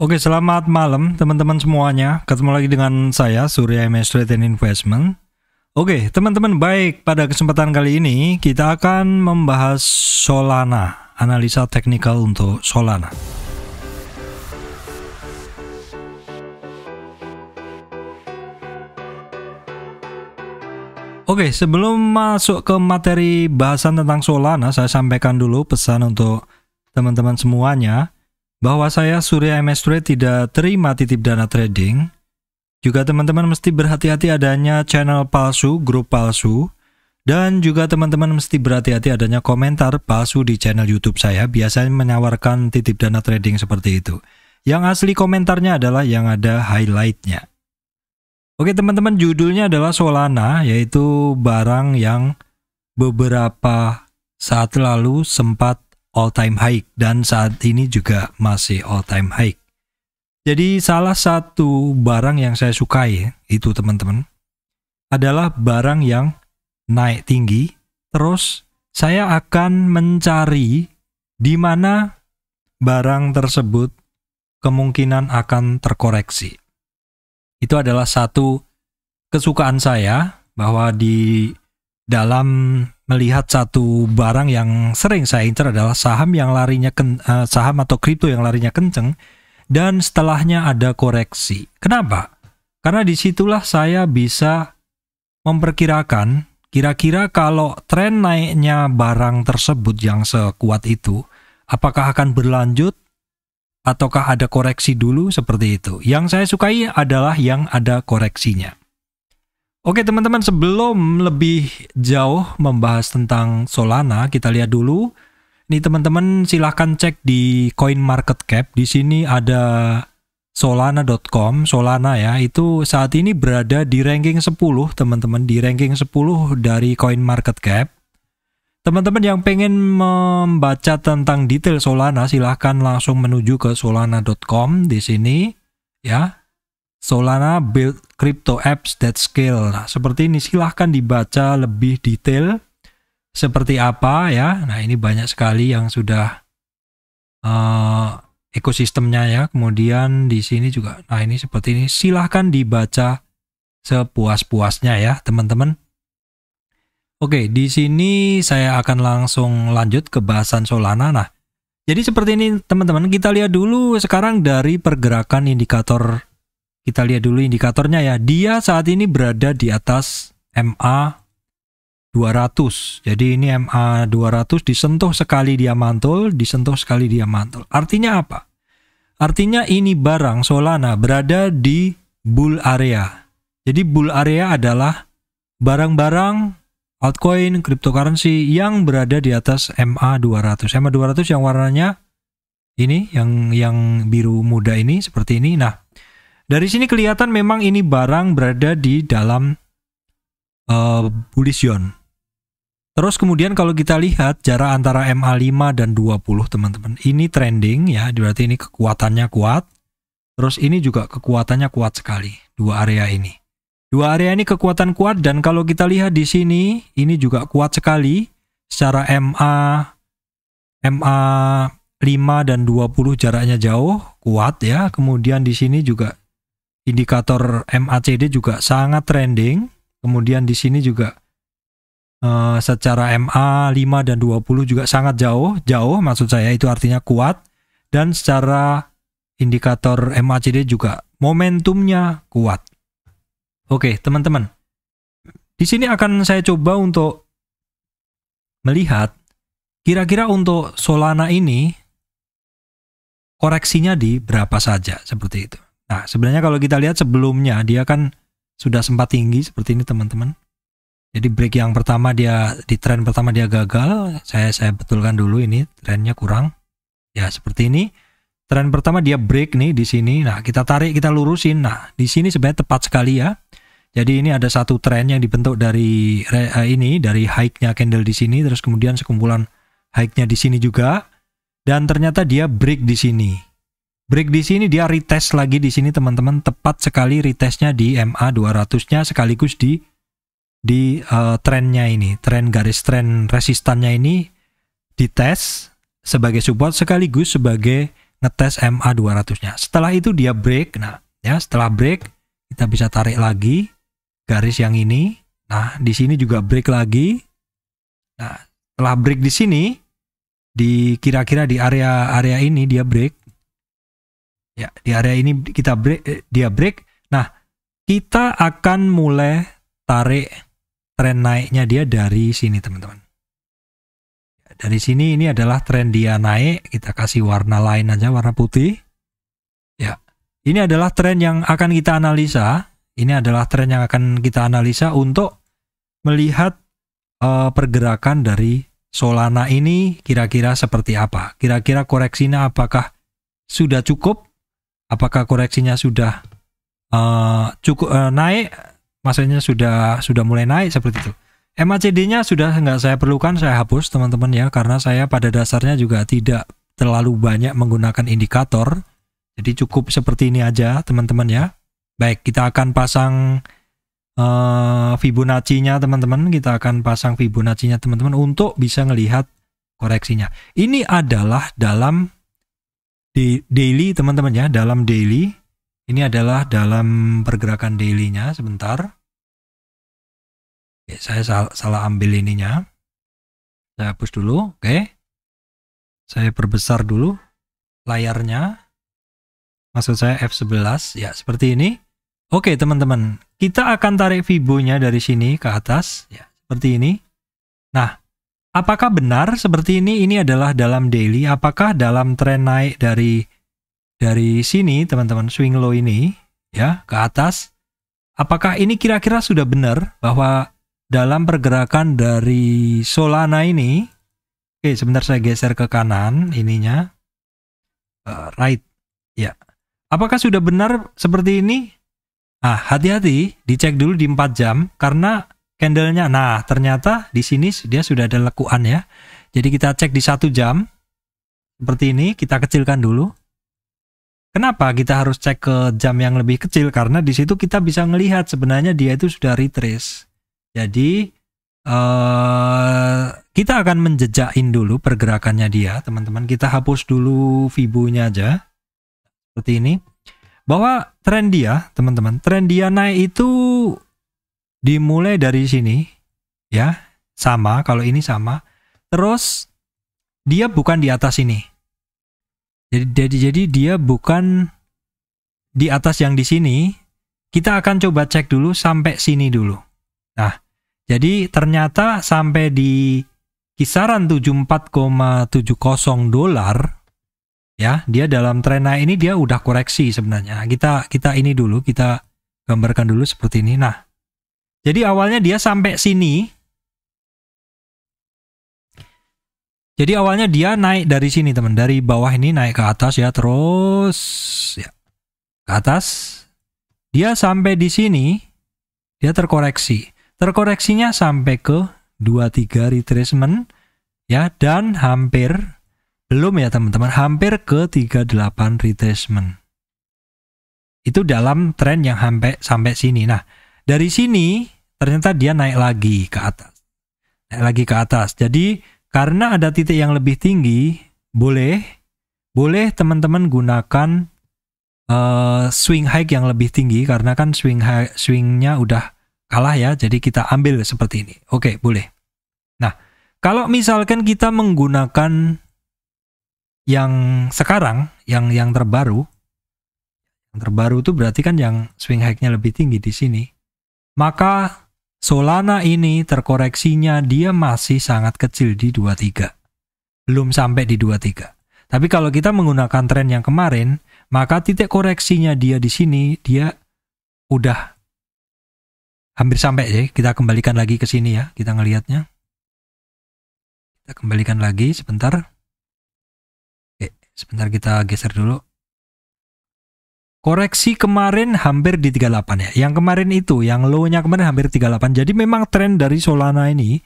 Oke, selamat malam teman-teman semuanya. Ketemu lagi dengan saya, Surya MS Trade and Investment. Oke, teman-teman, baik. Pada kesempatan kali ini, kita akan membahas Solana, analisa teknikal untuk Solana. Oke, sebelum masuk ke materi bahasan tentang Solana, saya sampaikan dulu pesan untuk teman-teman semuanya, bahwa saya Surya MS Trade tidak terima titip dana trading. Juga teman-teman mesti berhati-hati adanya channel palsu, grup palsu. Dan juga teman-teman mesti berhati-hati adanya komentar palsu di channel YouTube saya, biasanya menawarkan titip dana trading seperti itu. Yang asli komentarnya adalah yang ada highlightnya. Oke teman-teman, judulnya adalah Solana, yaitu barang yang beberapa saat lalu sempat all time high dan saat ini juga masih all time high. Jadi salah satu barang yang saya sukai itu teman-teman adalah barang yang naik tinggi, terus saya akan mencari di mana barang tersebut kemungkinan akan terkoreksi. Itu adalah satu kesukaan saya, bahwa di dalam melihat satu barang yang sering saya incer adalah saham yang larinya saham atau kripto yang larinya kenceng dan setelahnya ada koreksi. Kenapa? Karena disitulah saya bisa memperkirakan kira-kira kalau tren naiknya barang tersebut yang sekuat itu apakah akan berlanjut ataukah ada koreksi dulu seperti itu. Yang saya sukai adalah yang ada koreksinya. Oke teman-teman, sebelum lebih jauh membahas tentang Solana, kita lihat dulu. Ini teman-teman silahkan cek di CoinMarketCap. Di sini ada Solana.com. Solana ya, itu saat ini berada di ranking 10 teman-teman. Di ranking 10 dari CoinMarketCap. Teman-teman yang pengen membaca tentang detail Solana, silahkan langsung menuju ke Solana.com di sini ya. Solana build crypto apps that scale. Nah, seperti ini silahkan dibaca lebih detail seperti apa ya. Nah, ini banyak sekali yang sudah ekosistemnya ya. Kemudian di sini juga. Nah, ini seperti ini silahkan dibaca sepuas-puasnya ya, teman-teman. Oke, di sini saya akan langsung lanjut ke bahasan Solana. Nah, jadi seperti ini teman-teman. Kita lihat dulu sekarang dari pergerakan indikator. Kita lihat dulu indikatornya ya. Dia saat ini berada di atas MA200. Jadi ini MA200 disentuh sekali dia mantul, disentuh sekali dia mantul. Artinya apa? Artinya ini barang Solana berada di bull area. Jadi bull area adalah barang-barang altcoin, cryptocurrency yang berada di atas MA200. MA200 yang warnanya ini yang biru muda ini seperti ini. Nah, dari sini kelihatan memang ini barang berada di dalam bullish zone. Terus kemudian kalau kita lihat jarak antara MA5 dan 20 teman-teman. Ini trending ya, berarti ini kekuatannya kuat. Terus ini juga kekuatannya kuat sekali, dua area ini. Dua area ini kekuatan kuat dan kalau kita lihat di sini, ini juga kuat sekali. Secara MA5 dan 20 jaraknya jauh, kuat ya. Kemudian di sini juga indikator MACD juga sangat trending. Kemudian di sini juga secara MA5 dan 20 juga sangat jauh maksud saya itu artinya kuat. Dan secara indikator MACD juga momentumnya kuat. Oke, teman-teman. Di sini akan saya coba untuk melihat kira-kira untuk Solana ini koreksinya di berapa saja seperti itu. Nah, sebenarnya kalau kita lihat sebelumnya, dia kan sudah sempat tinggi seperti ini, teman-teman. Jadi break yang pertama dia, di tren pertama dia gagal. Saya betulkan dulu ini, trennya kurang. Ya, seperti ini. Tren pertama dia break nih di sini. Nah, kita tarik, kita lurusin. Nah, di sini sebenarnya tepat sekali ya. Jadi ini ada satu tren yang dibentuk dari ini, dari high-nya candle di sini. Terus kemudian sekumpulan high-nya di sini juga. Dan ternyata dia break di sini. Break di sini dia retest lagi di sini teman-teman, tepat sekali retestnya di MA200-nya sekaligus di trennya ini, tren garis tren resistannya ini dites sebagai support sekaligus sebagai ngetes MA200-nya. Setelah itu dia break. Nah, ya setelah break kita bisa tarik lagi garis yang ini. Nah, di sini juga break lagi. Nah, setelah break di sini, di kira-kira di area ini dia break. Ya, di area ini kita break, dia break. Nah, kita akan mulai tarik tren naiknya dia dari sini, teman-teman. Dari sini ini adalah tren dia naik, kita kasih warna lain aja, warna putih. Ya, ini adalah tren yang akan kita analisa. Ini adalah tren yang akan kita analisa untuk melihat pergerakan dari Solana ini kira-kira seperti apa. Kira-kira koreksinya apakah sudah cukup? Apakah koreksinya sudah cukup naik? Maksudnya sudah mulai naik seperti itu. MACD-nya sudah nggak saya perlukan, saya hapus teman-teman ya, karena saya pada dasarnya juga tidak terlalu banyak menggunakan indikator. Jadi cukup seperti ini aja teman-teman ya. Baik, kita akan pasang Fibonacci-nya teman-teman. Kita akan pasang Fibonacci-nya teman-teman untuk bisa melihat koreksinya. Ini adalah dalam daily teman-teman ya, dalam daily. Ini adalah dalam pergerakan daily-nya sebentar. Oke, saya salah ambil ininya. Saya hapus dulu, oke. Saya perbesar dulu layarnya. Maksud saya F11, ya seperti ini. Oke teman-teman, kita akan tarik Fibonya dari sini ke atas, ya seperti ini. Nah, apakah benar seperti ini? Ini adalah dalam daily. Apakah dalam tren naik dari sini teman-teman, swing low ini, ya ke atas. Apakah ini kira-kira sudah benar bahwa dalam pergerakan dari Solana ini, oke sebentar saya geser ke kanan ininya, right, ya. Apakah sudah benar seperti ini? Ah, hati-hati, dicek dulu di 4 jam karena candlenya. Nah, ternyata di sini dia sudah ada lekuan ya. Jadi kita cek di 1 jam seperti ini, kita kecilkan dulu. Kenapa kita harus cek ke jam yang lebih kecil? Karena di situ kita bisa melihat sebenarnya dia itu sudah retrace. Jadi kita akan menjejakin dulu pergerakannya dia, teman-teman. Kita hapus dulu Fibonya aja, seperti ini. Bahwa tren dia, teman-teman, tren dia naik itu dimulai dari sini, ya sama. Kalau ini sama, terus dia bukan di atas ini. Jadi dia bukan di atas yang di sini. Kita akan coba cek dulu sampai sini dulu. Nah, jadi ternyata sampai di kisaran 74,70 dolar, ya, dia dalam tren naik ini dia udah koreksi sebenarnya. Kita ini dulu, kita gambarkan dulu seperti ini. Nah, jadi awalnya dia sampai sini. Jadi awalnya dia naik dari sini teman, dari bawah ini naik ke atas ya, terus ya, ke atas. Dia sampai di sini, dia terkoreksi. Terkoreksinya sampai ke 23 retracement ya, dan hampir, belum ya teman-teman, hampir ke 38 retracement. Itu dalam tren yang sampai sini. Nah, dari sini ternyata dia naik lagi ke atas. Naik lagi ke atas. Jadi karena ada titik yang lebih tinggi, boleh teman-teman gunakan swing high yang lebih tinggi, karena kan swingnya udah kalah ya, jadi kita ambil seperti ini. Oke, boleh. Nah, kalau misalkan kita menggunakan yang sekarang, yang terbaru, itu berarti kan yang swing high-nya lebih tinggi di sini, maka Solana ini terkoreksinya dia masih sangat kecil di 23. Belum sampai di 23. Tapi kalau kita menggunakan tren yang kemarin, maka titik koreksinya dia di sini, dia udah hampir sampai ya. Kita kembalikan lagi ke sini ya, kita ngelihatnya. Kita kembalikan lagi sebentar. Oke, sebentar kita geser dulu. Koreksi kemarin hampir di 38 ya. Yang kemarin itu, yang low-nya kemarin hampir 38. Jadi memang tren dari Solana ini,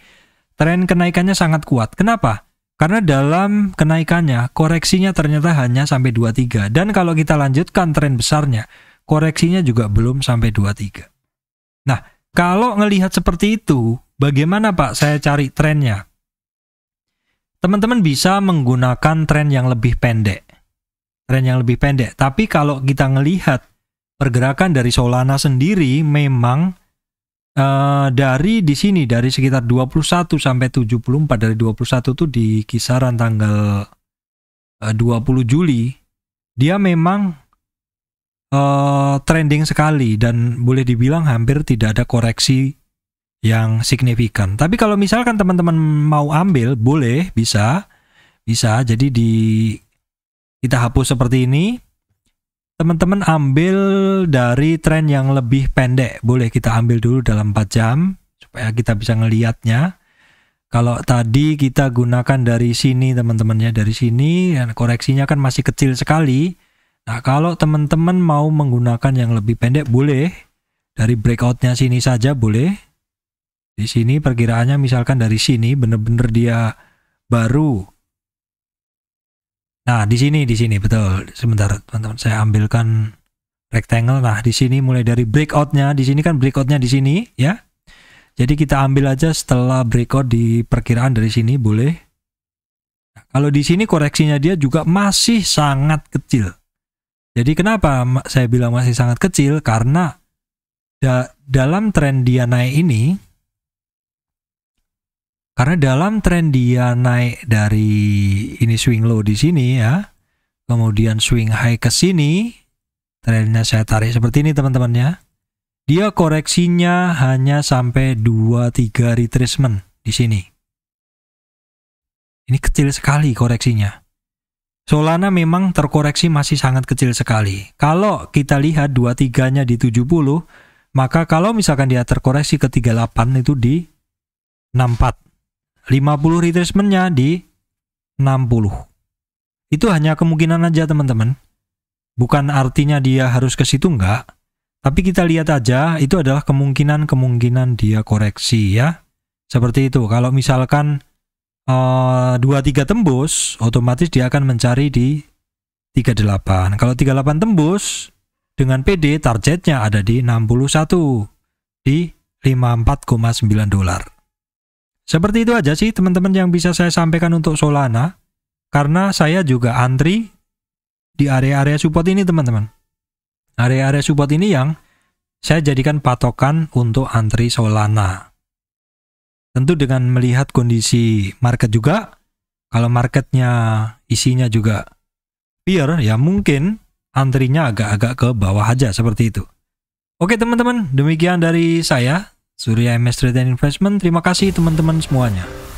tren kenaikannya sangat kuat. Kenapa? Karena dalam kenaikannya, koreksinya ternyata hanya sampai 23. Dan kalau kita lanjutkan tren besarnya, koreksinya juga belum sampai 23. Nah, kalau ngelihat seperti itu, bagaimana Pak saya cari trennya? Teman-teman bisa menggunakan tren yang lebih pendek. trend yang lebih pendek. Tapi kalau kita ngelihat pergerakan dari Solana sendiri, memang dari di sini, dari sekitar 21 sampai 74, dari 21 itu di kisaran tanggal 20 Juli, dia memang trending sekali dan boleh dibilang hampir tidak ada koreksi yang signifikan. Tapi kalau misalkan teman-teman mau ambil, boleh, bisa. Jadi kita hapus seperti ini, teman-teman ambil dari tren yang lebih pendek. Boleh kita ambil dulu dalam 4 jam supaya kita bisa ngelihatnya. Kalau tadi kita gunakan dari sini teman-temannya, dari sini, dan koreksinya kan masih kecil sekali. Nah, kalau teman-teman mau menggunakan yang lebih pendek, boleh. Dari breakoutnya sini saja boleh. Di sini perkiraannya misalkan dari sini, bener-bener dia baru. Nah, di sini, betul. Sebentar, teman-teman, saya ambilkan rectangle. Nah, di sini mulai dari breakoutnya. Di sini kan breakoutnya di sini, ya. Jadi kita ambil aja setelah breakout di perkiraan dari sini, boleh. Nah, kalau di sini koreksinya dia juga masih sangat kecil. Jadi kenapa saya bilang masih sangat kecil? Karena dalam tren dia naik dari ini swing low di sini ya, kemudian swing high ke sini, trennya saya tarik seperti ini teman-temannya. Dia koreksinya hanya sampai 2-3 retracement di sini. Ini kecil sekali koreksinya. Solana memang terkoreksi masih sangat kecil sekali. Kalau kita lihat 23-nya di 70, maka kalau misalkan dia terkoreksi ke 38 itu di 64. 50 retracement-nya di 60. Itu hanya kemungkinan aja teman-teman. Bukan artinya dia harus ke situ, enggak. Tapi kita lihat aja, itu adalah kemungkinan-kemungkinan dia koreksi ya. Seperti itu. Kalau misalkan 23 tembus, otomatis dia akan mencari di 38. Kalau 38 tembus dengan PD, targetnya ada di 61, di 54,9 dolar. Seperti itu aja sih teman-teman yang bisa saya sampaikan untuk Solana, karena saya juga antri di area-area support ini teman-teman. Area-area support ini yang saya jadikan patokan untuk antri Solana. Tentu dengan melihat kondisi market juga, kalau marketnya isinya juga fear, ya mungkin antrinya agak-agak ke bawah aja seperti itu. Oke teman-teman, demikian dari saya, Surya MS Trade & Investment. Terima kasih teman-teman semuanya.